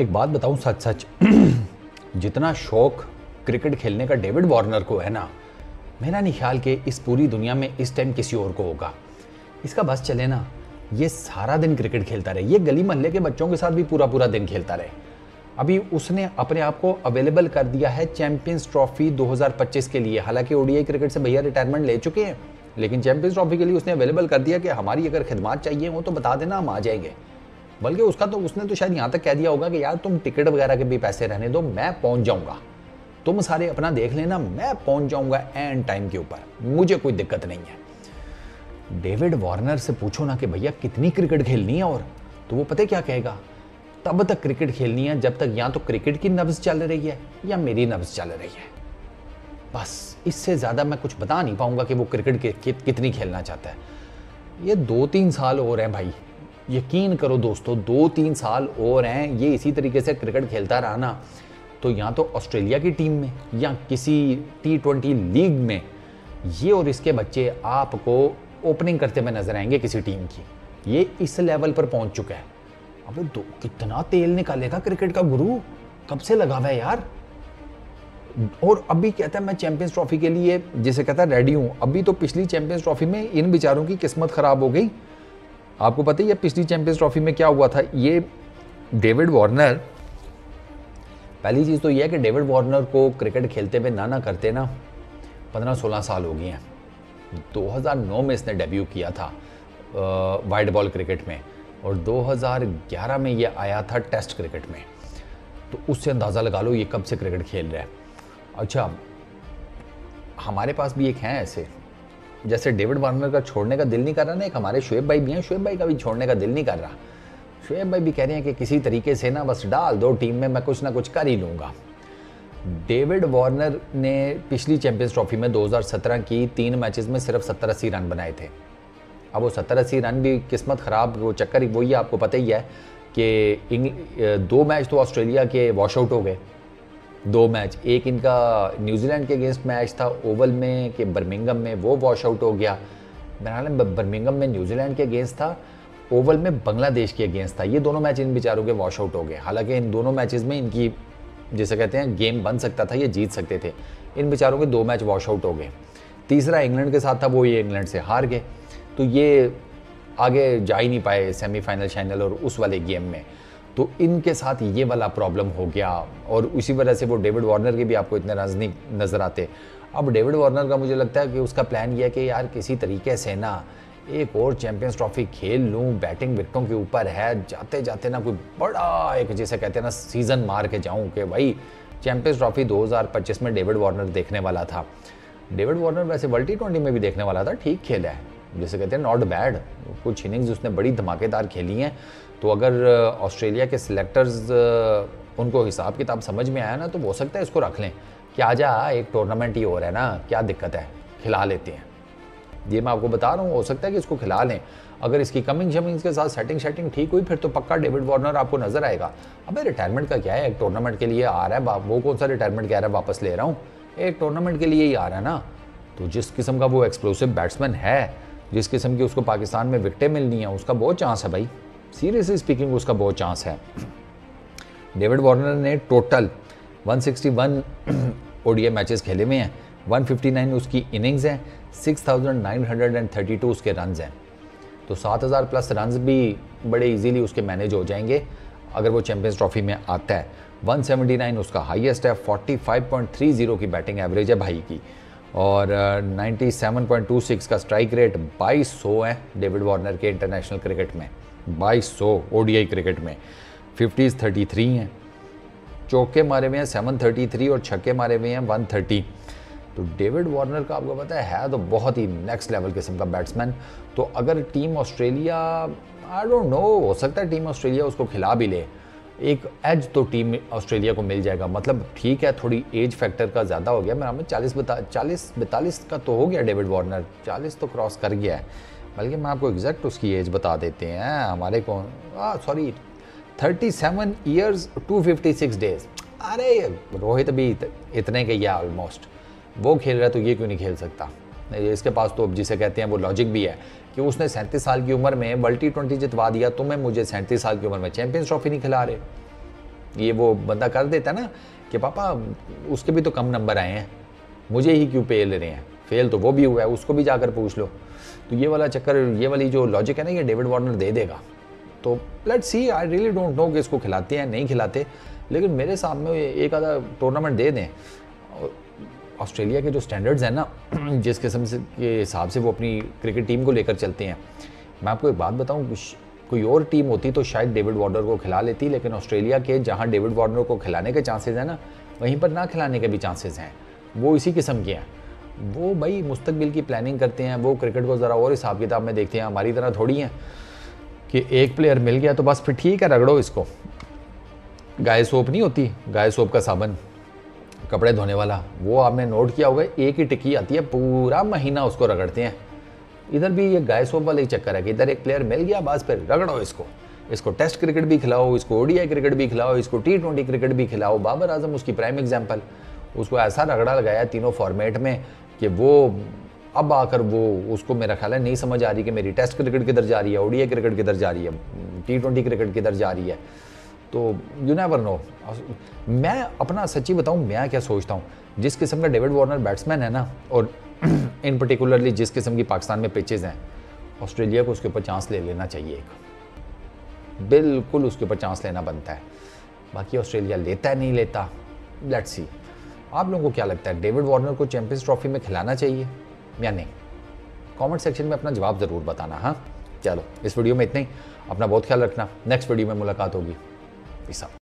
एक बात बताऊं सच सच, जितना शौक क्रिकेट खेलने का डेविड वार्नर को है ना, मेरा नहीं ख्याल कि इस पूरी दुनिया में इस टाइम किसी और को होगा। इसका बस चले ना ये सारा दिन क्रिकेट खेलता रहे, ये गली मोहल्ले के बच्चों के साथ भी पूरा दिन खेलता रहे। अभी उसने अपने आप को अवेलेबल कर दिया है चैंपियंस ट्रॉफी 2025 के लिए। हालांकि ओडीआई क्रिकेट से भैया रिटायरमेंट ले चुके हैं, लेकिन चैंपियंस ट्रॉफी के लिए उसने अवेलेबल कर दिया कि हमारी अगर खिदमत चाहिए हो तो बता देना, हम आ जाएंगे। बल्कि उसने तो शायद यहाँ तक कह दिया होगा कि यार तुम टिकट वगैरह के भी पैसे रहने दो, मैं पहुँच जाऊँगा, तुम सारे अपना देख लेना, मैं पहुँच जाऊँगा एंड टाइम के ऊपर, मुझे कोई दिक्कत नहीं है। डेविड वार्नर से पूछो ना कि भैया कितनी क्रिकेट खेलनी है, और तो वो पता क्या कहेगा, तब तक क्रिकेट खेलनी है जब तक या तो क्रिकेट की नब्ज चल रही है या मेरी नब्ज चल रही है। बस इससे ज़्यादा मैं कुछ बता नहीं पाऊंगा कि वो क्रिकेट कितनी खेलना चाहता है। ये 2-3 साल और हैं भाई, यकीन करो दोस्तों, 2-3 साल और हैं। ये इसी तरीके से क्रिकेट खेलता रहा ना तो या तो ऑस्ट्रेलिया की टीम में या किसी T20 लीग में ये और इसके बच्चे आपको ओपनिंग करते हुए नजर आएंगे किसी टीम की। ये इस लेवल पर पहुंच चुका है। अब कितना तेल निकालेगा क्रिकेट का गुरु, कब से लगा हुआ है यार। और अभी कहता है मैं चैंपियंस ट्रॉफी के लिए, जिसे कहता है रेडी हूं। अभी तो पिछली चैंपियंस ट्रॉफी में इन बेचारों की किस्मत खराब हो गई। आपको पता ही है पिछली चैंपियंस ट्रॉफी में क्या हुआ था। ये डेविड वार्नर, पहली चीज तो यह है कि डेविड वार्नर को क्रिकेट खेलते हुए ना करते ना 15-16 साल हो गए हैं। 2009 में इसने डेब्यू किया था वाइड बॉल क्रिकेट में, और 2011 में ये आया था टेस्ट क्रिकेट में। तो उससे अंदाज़ा लगा लो ये कब से क्रिकेट खेल रहा है। अच्छा, हमारे पास भी एक हैं ऐसे, जैसे डेविड वार्नर का छोड़ने का दिल नहीं कर रहा ना, एक हमारे शोएब भाई भी हैं, शोएब भाई का भी छोड़ने का दिल नहीं कर रहा। शोएब भाई भी कह रहे हैं कि किसी तरीके से ना बस डाल दो टीम में, मैं कुछ ना कुछ कर ही लूँगा। डेविड वार्नर ने पिछली चैंपियंस ट्रॉफी में 2017 की 3 मैचेस में सिर्फ 70-80 रन बनाए थे। अब वो 70-80 रन भी किस्मत ख़राब, वो चक्कर वही आपको पता ही है कि 2 मैच तो ऑस्ट्रेलिया के वॉश आउट हो गए, 2 मैच, एक इनका न्यूजीलैंड के अगेंस्ट मैच था ओवल में कि बर्मिंघम में, वो वॉश आउट हो गया। बहरहाल बर्मिंघम में न्यूजीलैंड के अगेंस्ट था, ओवल में बांग्लादेश के अगेंस्ट था। ये दोनों मैच इन बेचारों के वॉश आउट हो गए। हालांकि इन दोनों मैचेज़ में इनकी, जैसे कहते हैं, गेम बन सकता था, ये जीत सकते थे। इन बेचारों के 2 मैच वॉश आउट हो गए। तीसरा इंग्लैंड के साथ था, वो ये इंग्लैंड से हार गए, तो ये आगे जा ही नहीं पाए सेमीफाइनल शाइनल और उस वाले गेम में। तो इनके साथ ये वाला प्रॉब्लम हो गया, और उसी वजह से वो डेविड वार्नर के भी आपको इतने रन नहीं नज़र आते। अब डेविड वार्नर का मुझे लगता है कि उसका प्लान ये है कि यार किसी तरीके से ना एक और चैंपियंस ट्रॉफी खेल लूँ, बैटिंग विकेटों के ऊपर है, जाते जाते ना कोई बड़ा एक, जैसे कहते हैं ना, सीज़न मार के जाऊँ कि भाई चैंपियंस ट्रॉफी 2025 में डेविड वार्नर देखने वाला था। डेविड वार्नर वैसे वर्ल्ड T20 में भी देखने वाला था, ठीक खेला है, जैसे कहते हैं नॉट बैड, कुछ इनिंग्स उसने बड़ी धमाकेदार खेली हैं। तो अगर ऑस्ट्रेलिया के सिलेक्टर्स उनको हिसाब किताब समझ में आया ना तो हो सकता है इसको रख लें कि आजा एक टूर्नामेंट ही हो रहा है ना, क्या दिक्कत है, खिला लेते हैं। ये मैं आपको बता रहा हूँ, हो सकता है कि इसको खिला लें। अगर इसकी कमिंग शमिंग्स के साथ सेटिंग ठीक हुई फिर तो पक्का डेविड वार्नर आपको नजर आएगा। अबे रिटायरमेंट का क्या है, एक टूर्नामेंट के लिए आ रहा है बाप, वो कौन सा रिटायरमेंट कह रहा है वापस ले रहा हूँ, एक टूर्नामेंट के लिए ही आ रहा है ना। तो जिस किस्म का वो एक्सप्लोसिव बैट्समैन है, जिस किस्म की उसको पाकिस्तान में विकटें मिलनी है, उसका बहुत चांस है भाई, सीरियसली स्पीकिंग उसका बहुत चांस है। डेविड वार्नर ने टोटल 161 ओडीआई मैचेस खेले हुए हैं, 159 उसकी इनिंग्स हैं, 6,932 उसके रन्स हैं। तो 7,000 प्लस रन्स भी बड़े इजीली उसके मैनेज हो जाएंगे अगर वो चैंपियंस ट्रॉफी में आता है। 179 उसका हाईएस्ट है, 45.30 की बैटिंग एवरेज है भाई की, और 97.26 का स्ट्राइक रेट, 2200 है डेविड वार्नर के इंटरनेशनल क्रिकेट में, 2200 ओडीआई क्रिकेट में। 50s 33 हैं, चौके मारे हुए हैं 733 और छक्के मारे हुए हैं 130। तो डेविड वार्नर का आपको पता है तो बहुत ही नेक्स्ट लेवल किस्म का बैट्समैन। तो अगर team Australia, I don't know, हो सकता है टीम ऑस्ट्रेलिया उसको खिला भी ले, एक एज तो टीम ऑस्ट्रेलिया को मिल जाएगा। मतलब ठीक है, थोड़ी एज फैक्टर का ज़्यादा हो गया, मेरा 40-42 का तो हो गया, डेविड वार्नर 40 तो क्रॉस कर गया है। बल्कि मैं आपको एग्जैक्ट उसकी एज बता देते हैं, हमारे को सॉरी 37 ईयर्स 256 डेज। अरे रोहित भी इतने के या ऑलमोस्ट वो खेल रहा है, तो ये क्यों नहीं खेल सकता। इसके पास तो जिसे कहते हैं वो लॉजिक भी है कि उसने 37 साल की उम्र में वर्ल्ड T20 जितवा दिया, तुम्हें मुझे 37 साल की उम्र में चैंपियंस ट्रॉफी नहीं खिला रहे। ये वो बंदा कर देता ना कि पापा उसके भी तो कम नंबर आए हैं, मुझे ही क्यों फेल रहे हैं, फेल तो वो भी हुआ है, उसको भी जाकर पूछ लो। तो ये वाला चक्कर, ये वाली जो लॉजिक है ना, ये डेविड वार्नर दे देगा। तो let's see, I really don't know कि इसको खिलाते हैं नहीं खिलाते, लेकिन मेरे सामने एक आधा टूर्नामेंट दे दें। ऑस्ट्रेलिया के जो स्टैंडर्ड्स हैं ना, जिस किस्म से के हिसाब से वो अपनी क्रिकेट टीम को लेकर चलते हैं, मैं आपको एक बात बताऊं, कोई और टीम होती तो शायद डेविड वार्नर को खिला लेती, लेकिन ऑस्ट्रेलिया के जहां डेविड वार्नर को खिलाने के चांसेस हैं ना, वहीं पर ना खिलाने के भी चांसेस हैं। वो इसी किस्म के हैं, वो भाई मुस्तकबिल की प्लानिंग करते हैं, वो क्रिकेट को ज़रा और हिसाब किताब में देखते हैं। हमारी तरह थोड़ी हैं कि एक प्लेयर मिल गया तो बस फिर ठीक है, रगड़ो इसको। गाय सोप नहीं होती, गाय सोप का साबन कपड़े धोने वाला, वो आपने नोट किया होगा, एक ही टिक्की आती है, पूरा महीना उसको रगड़ते हैं। इधर भी ये गाय सोप वाला ही चक्कर है कि इधर एक प्लेयर मिल गया, बस फिर रगड़ो इसको, इसको टेस्ट क्रिकेट भी खिलाओ, इसको ओडीआई क्रिकेट भी खिलाओ, इसको T20 क्रिकेट भी खिलाओ। बाबर आजम उसकी प्राइम एग्जाम्पल, उसको ऐसा रगड़ा लगाया तीनों फॉर्मेट में कि वो अब आकर वो उसको मेरा ख्याल है नहीं समझ आ रही कि मेरी टेस्ट क्रिकेट किधर जा रही है, ओडीआई क्रिकेट किधर जा रही है, T20 क्रिकेट किधर जा रही है। तो यू नेवर नो। मैं अपना सच्ची बताऊं, मैं क्या सोचता हूं, जिस किस्म का डेविड वार्नर बैट्समैन है ना, और इन पर्टिकुलरली जिस किस्म की पाकिस्तान में पिचेस हैं, ऑस्ट्रेलिया को उसके ऊपर चांस ले लेना चाहिए। एक बिल्कुल उसके ऊपर चांस लेना बनता है, बाकी ऑस्ट्रेलिया लेता है नहीं लेता, लेट्स सी। आप लोगों को क्या लगता है, डेविड वार्नर को चैंपियंस ट्रॉफी में खिलाना चाहिए या नहीं? कॉमेंट सेक्शन में अपना जवाब ज़रूर बताना। हाँ, चलो इस वीडियो में इतना ही, अपना बहुत ख्याल रखना, नेक्स्ट वीडियो में मुलाकात होगी।